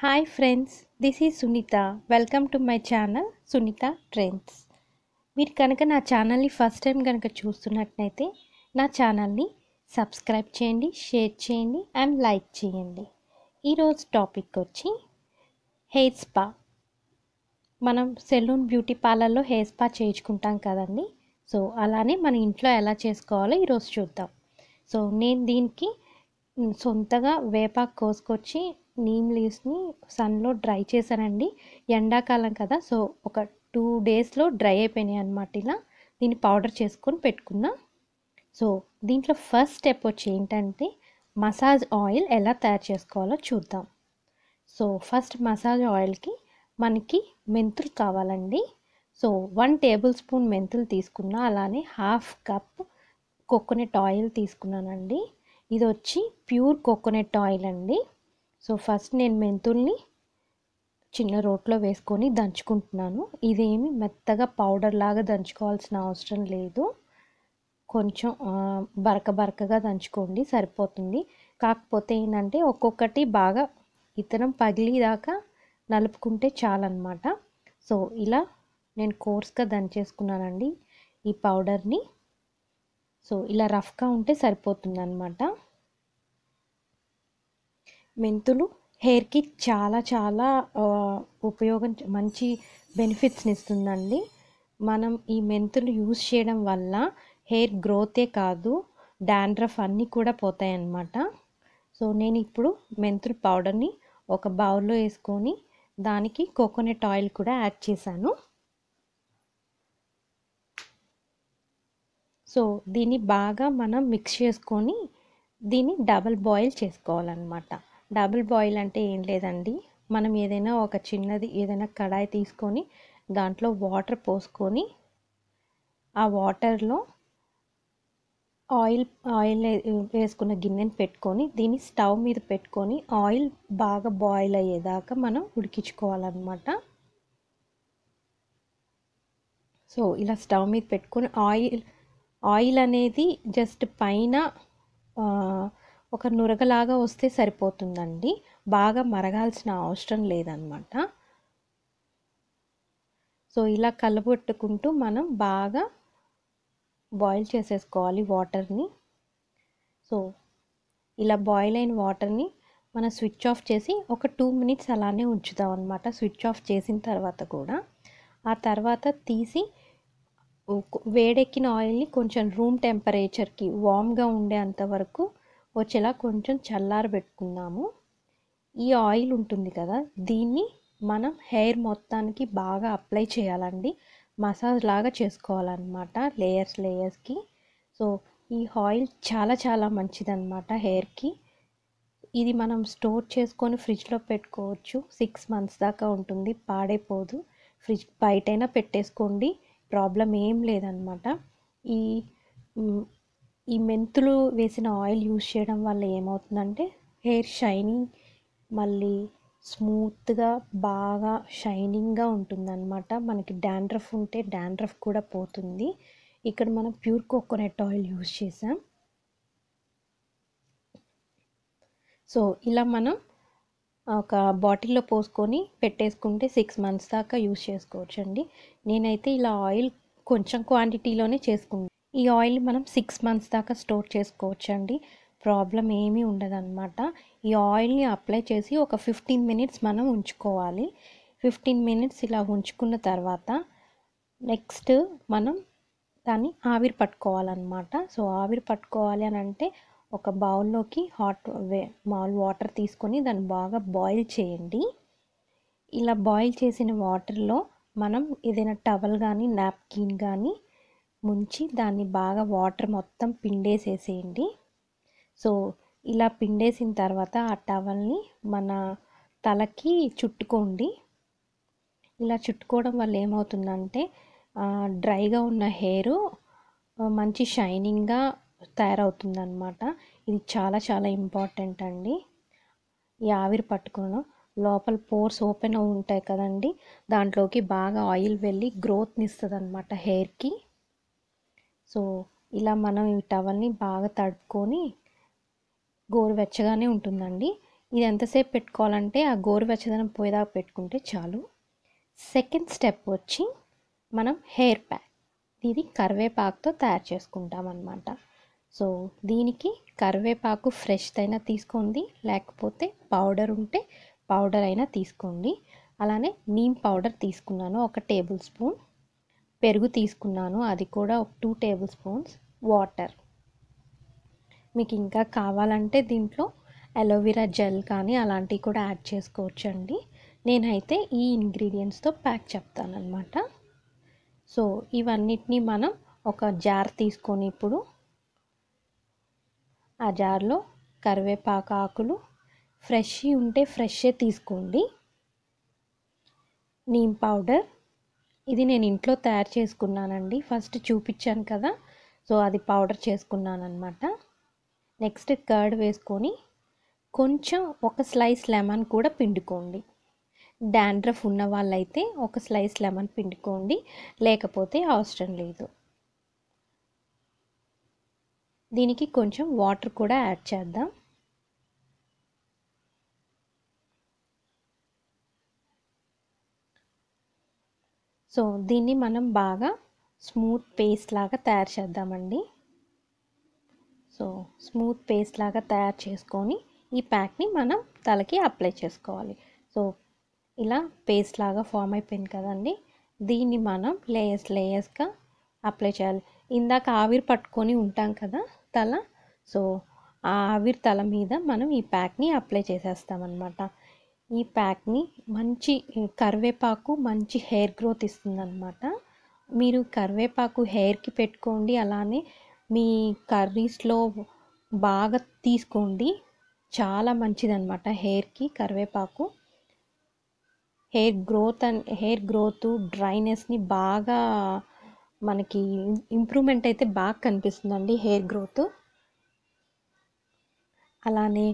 Hi friends, this is Sunita. Welcome to my channel Sunita Trends. మీరు కనుక నా channel ని ఫస్ట్ టైం కనుక చూస్తున్నట్లయితే నా ఛానల్ ని సబ్స్క్రైబ్ చేయండి, షేర్ చేయండి అండ్ లైక్ చేయండి. ఈ రోజు టాపిక్ వచ్చి హెయిర్ స్పా. మనం సెలూన్ బ్యూటీ పార్లర్ లో హెయిర్ స్పా చేయించుకుంటాం కదండి. సో అలానే మన ఇంట్లో ఎలా చేసుకోవాలో ఈ రోజు చూద్దాం. సో నేను దీనికి సొంతగా వేపాకు కోసుకొచ్చి నీమ్ లీవ్స్ ని సన్ లో డ్రై చేశానండి. ఎండాకాలం కదా, సో ఒక 2 days లో డ్రై అయిపోయినాయి అన్నమాట. ఇలా దీన్ని పౌడర్ చేసుకొని పెట్టుకున్నా. సో దీంట్లో ఫస్ట్ స్టెప్ వచ్చి ఏంటంటే మసాజ్ ఆయిల్ ఎలా తయారు చేసుకోవాలో చూద్దాం. సో ఫస్ట్ మసాజ్ ఆయిల్కి మనకి మెంతులు కావాలండి. సో 1 tablespoon మెంతులు తీసుకున్నా, అలానే 1/2 cup కోకోనట్ ఆయిల్ తీసుకున్నానండి. ఇది వచ్చి ప్యూర్ కోకోనట్ ఆయిల్ అండి. సో ఫస్ట్ నేను మెంతుల్ని చిన్న రోట్లో వేసుకొని దంచుకుంటున్నాను. ఇదేమి మెత్తగా పౌడర్ లాగా దంచుకోవాల్సిన అవసరం లేదు. కొంచెం బరకగా దంచుకోండి, సరిపోతుంది. కాకపోతే ఏంటంటే ఒక్కొక్కటి బాగా ఇతనం పగిలిదాకా నలుపుకుంటే చాలన్నమాట. సో ఇలా నేను కోర్స్గా దంచేసుకున్నానండి ఈ పౌడర్ని. సో ఇలా రఫ్గా ఉంటే సరిపోతుంది అన్నమాట. మెంతులు హెయిర్కి చాలా ఉపయోగం, మంచి బెనిఫిట్స్ని ఇస్తుందండి. మనం ఈ మెంతులు యూజ్ చేయడం వల్ల హెయిర్ గ్రోతే కాదు, డాండ్రఫ్ అన్నీ కూడా పోతాయన్నమాట. సో నేను ఇప్పుడు మెంతులు పౌడర్ని ఒక బౌల్లో వేసుకొని దానికి కోకోనట్ ఆయిల్ కూడా యాడ్ చేశాను. సో దీన్ని బాగా మనం మిక్స్ చేసుకొని దీన్ని డబుల్ బాయిల్ చేసుకోవాలన్నమాట. డబుల్ బాయిల్ అంటే ఏం లేదండి, మనం ఏదైనా ఒక చిన్నది ఏదైనా కడాయి తీసుకొని దాంట్లో వాటర్ పోసుకొని ఆ వాటర్లో ఆయిల్ వేసుకున్న గిన్నెని పెట్టుకొని దీన్ని స్టవ్ మీద పెట్టుకొని ఆయిల్ బాగా బాయిల్ అయ్యేదాకా మనం ఉడికించుకోవాలన్నమాట. సో ఇలా స్టవ్ మీద పెట్టుకొని ఆయిల్ అనేది జస్ట్ పైన ఒక నురగలాగా వస్తే సరిపోతుందండి, బాగా మరగాల్సిన అవసరం లేదన్నమాట. సో ఇలా కలబెట్టుకుంటూ మనం బాగా బాయిల్ చేసేసుకోవాలి వాటర్ని. సో ఇలా బాయిల్ అయిన వాటర్ని మనం స్విచ్ ఆఫ్ చేసి ఒక 2 minutes అలానే ఉంచుదాం అన్నమాట. స్విచ్ ఆఫ్ చేసిన తర్వాత కూడా ఆ తర్వాత తీసి వేడెక్కిన ఆయిల్ని కొంచెం రూమ్ టెంపరేచర్కి వామ్గా ఉండేంత వరకు వచ్చేలా కొంచెం చల్లార పెట్టుకున్నాము. ఈ ఆయిల్ ఉంటుంది కదా, దీన్ని మనం హెయిర్ మొత్తానికి బాగా అప్లై చేయాలండి. మసాజ్ లాగా చేసుకోవాలన్నమాట, లేయర్స్కి. సో ఈ ఆయిల్ చాలా మంచిదన్నమాట హెయిర్కి. ఇది మనం స్టోర్ చేసుకొని ఫ్రిడ్జ్లో పెట్టుకోవచ్చు. 6 months దాకా ఉంటుంది, పాడైపోదు. ఫ్రిడ్జ్ బయటైనా పెట్టేసుకోండి, ప్రాబ్లం ఏం లేదన్నమాట. ఈ మెంతులు వేసిన ఆయిల్ యూజ్ చేయడం వల్ల ఏమవుతుందంటే హెయిర్ షైనింగ్ మళ్ళీ స్మూత్గా బాగా షైనింగ్గా ఉంటుందన్నమాట. మనకి డాండ్రఫ్ ఉంటే డాండ్రఫ్ కూడా పోతుంది. ఇక్కడ మనం ప్యూర్ కోకోనట్ ఆయిల్ యూజ్ చేసాం. సో ఇలా మనం ఒక బాటిల్లో పోసుకొని పెట్టేసుకుంటే 6 months దాకా యూజ్ చేసుకోవచ్చు అండి. నేనైతే ఇలా ఆయిల్ కొంచెం క్వాంటిటీలోనే చేసుకుంటాను. ఈ ఆయిల్ మనం 6 months దాకా స్టోర్ చేసుకోవచ్చు అండి, ప్రాబ్లం ఏమీ ఉండదన్నమాట. ఈ ఆయిల్ని అప్లై చేసి ఒక 15 minutes మనం ఉంచుకోవాలి. 15 minutes ఇలా ఉంచుకున్న తర్వాత నెక్స్ట్ మనం దాన్ని ఆవిరి పట్టుకోవాలన్నమాట. సో ఆవిరి పట్టుకోవాలి అని అంటే ఒక బౌల్లోకి మామూలు వాటర్ తీసుకొని దాన్ని బాగా బాయిల్ చేయండి. ఇలా బాయిల్ చేసిన వాటర్లో మనం ఏదైనా టవల్ కానీ నాప్కిన్ కానీ ముంచి దాన్ని బాగా వాటర్ మొత్తం పిండేసేసేయండి. సో ఇలా పిండేసిన తర్వాత ఆ టవల్ని మన తలకి చుట్టుకోండి. ఇలా చుట్టుకోవడం వల్ల ఏమవుతుందంటే డ్రైగా ఉన్న హెయిర్ మంచి షైనింగ్గా తయారవుతుందన్నమాట. ఇది చాలా ఇంపార్టెంట్ అండి. ఈ ఆవిరి పట్టుకోవడం లోపల పోర్స్ ఓపెన్ అయి ఉంటాయి కదండి, దాంట్లోకి బాగా ఆయిల్ వెళ్ళి గ్రోత్ని ఇస్తుంది అన్నమాట హెయిర్కి. సో ఇలా మనం ఈ టవల్ని బాగా తడుపుకొని గోరువెచ్చగానే ఉంటుందండి. ఇది ఎంతసేపు పెట్టుకోవాలంటే ఆ గోరువెచ్చదనం పోయేదాకా పెట్టుకుంటే చాలు. సెకండ్ స్టెప్ వచ్చి మనం హెయిర్ ప్యాక్, ఇది కరివేపాకుతో తయారు చేసుకుంటాం అన్నమాట. సో దీనికి కరివేపాకు ఫ్రెష్ అయినా తీసుకోండి, లేకపోతే పౌడర్ ఉంటే పౌడర్ అయినా తీసుకోండి. అలానే నీమ్ పౌడర్ తీసుకున్నాను 1 టేబుల్ స్పూన్, పెరుగు తీసుకున్నాను అది కూడా 2 టేబుల్ స్పూన్స్, వాటర్. మీకు ఇంకా కావాలంటే దీంట్లో అలోవెరా జెల్ కానీ అలాంటివి కూడా యాడ్ చేసుకోవచ్చండి. నేనైతే ఈ ఇంగ్రీడియంట్స్తో ప్యాక్ చెప్తానన్నమాట. సో ఇవన్నిటిని మనం ఒక జార్ తీసుకొని ఇప్పుడు ఆ జార్లో కరివేపాకు ఆకులు ఫ్రెష్ ఉంటే ఫ్రెషే తీసుకోండి. నీమ్ పౌడర్ ఇది నేను ఇంట్లో తయారు చేసుకున్నానండి, ఫస్ట్ చూపించాను కదా, సో అది పౌడర్ చేసుకున్నాను అన్నమాట. నెక్స్ట్ కర్డ్ వేసుకొని కొంచెం 1 స్లైస్ లెమన్ కూడా పిండుకోండి. డాండ్రఫ్ ఉన్న వాళ్ళైతే 1 స్లైస్ లెమన్ పిండుకోండి, లేకపోతే అవసరం లేదు. దీనికి కొంచెం వాటర్ కూడా యాడ్ చేద్దాం. సో దీన్ని మనం బాగా స్మూత్ పేస్ట్ లాగా తయారు చేద్దామండి. సో స్మూత్ పేస్ట్ లాగా తయారు చేసుకొని ఈ ప్యాక్ని మనం తలకి అప్లై చేసుకోవాలి. సో ఇలా పేస్ట్ లాగా ఫామ్ అయిపోయింది కదండి, దీన్ని మనం లేయర్స్ లేయర్స్గా అప్లై చేయాలి. ఇందాక ఆవిరి పట్టుకొని ఉంటాం కదా తల, సో ఆ ఆవిరి తల మీద మనం ఈ ప్యాక్ని అప్లై చేసేస్తామన్నమాట. ఈ ప్యాక్ని మంచి కరివేపాకు మంచి హెయిర్ గ్రోత్ ఇస్తుందన్నమాట. మీరు కరివేపాకు హెయిర్కి పెట్టుకోండి, అలానే మీ కర్రీస్లో బాగా తీసుకోండి, చాలా మంచిదన్నమాట హెయిర్కి. కరివేపాకు hair growth and hair growth డ్రైనెస్ని బాగా మనకి ఇంప్రూవ్మెంట్ అయితే బాగా కనిపిస్తుందండి హెయిర్ గ్రోత్. అలానే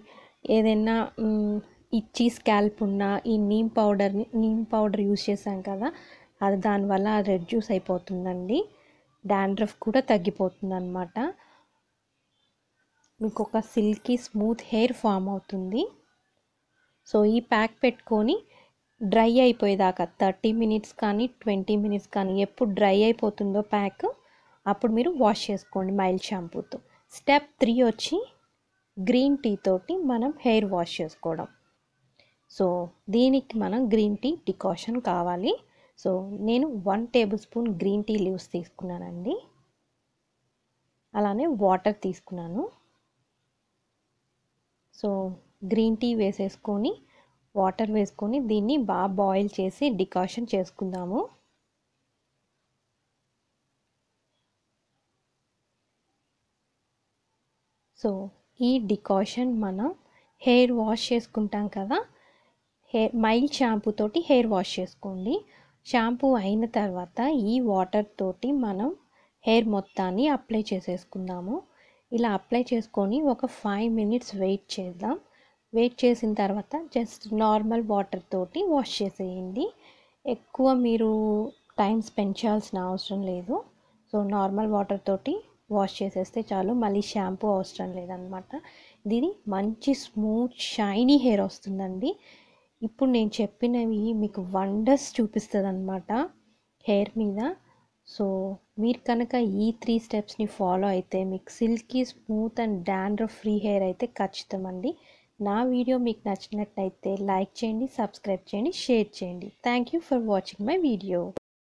ఏదైనా ఇచ్చి స్కాల్ప్ ఉన్న ఈ నీమ్ పౌడర్ యూజ్ చేసాం కదా, అది దానివల్ల రెడ్యూస్ అయిపోతుందండి, డాండ్రఫ్ కూడా తగ్గిపోతుంది అన్నమాట. మీకు ఒక సిల్కీ స్మూత్ హెయిర్ ఫామ్ అవుతుంది. సో ఈ ప్యాక్ పెట్టుకొని డ్రై అయిపోయేదాకా 30 మినిట్స్ కానీ 20 మినిట్స్ కానీ, ఎప్పుడు డ్రై అయిపోతుందో ప్యాక్ అప్పుడు మీరు వాష్ చేసుకోండి మైల్డ్ షాంపూతో. స్టెప్ 3 వచ్చి గ్రీన్ టీ తోటి మనం హెయిర్ వాష్ చేసుకోవడం. సో దీనికి మనం గ్రీన్ టీ డికాషన్ కావాలి. సో నేను 1 tablespoon green tea leaves తీసుకున్నానండి, అలానే వాటర్ తీసుకున్నాను. సో గ్రీన్ టీ వేసేసుకొని వాటర్ వేసుకొని దీన్ని బాగా బాయిల్ చేసి డికాషన్ చేసుకుందాము. సో ఈ డికాషన్ మనం హెయిర్ వాష్ చేసుకుంటాం కదా, మైల్డ్ షాంపూ తోటి హెయిర్ వాష్ చేసుకోండి. షాంపూ అయిన తర్వాత ఈ వాటర్ తోటి మనం హెయిర్ మొత్తాన్ని అప్లై చేసేసుకుందాము. ఇలా అప్లై చేసుకొని ఒక 5 మినిట్స్ వెయిట్ చేద్దాం. వెయిట్ చేసిన తర్వాత జస్ట్ నార్మల్ వాటర్ తోటి వాష్ చేసేయండి, ఎక్కువ మీరు టైం స్పెండ్ చేయాల్సిన అవసరం లేదు. సో నార్మల్ వాటర్ తోటి వాష్ చేసేస్తే చాలు, మళ్ళీ షాంపూ అవసరం లేదనమాట. దీని మంచి స్మూత్ షైనీ హెయిర్ వస్తుందండి. ఇప్పుడు నేను చెప్పినవి మీకు వండర్స్ చూపిస్తుంది అన్నమాట హెయిర్ మీద. సో మీరు కనుక ఈ 3 స్టెప్స్ని ఫాలో అయితే మీకు silky smooth and dandruff free hair అయితే ఖచ్చితం అండి. నా వీడియో మీకు నచ్చినట్లయితే లైక్ చేయండి, సబ్స్క్రైబ్ చేయండి, షేర్ చేయండి. Thank you for watching my video.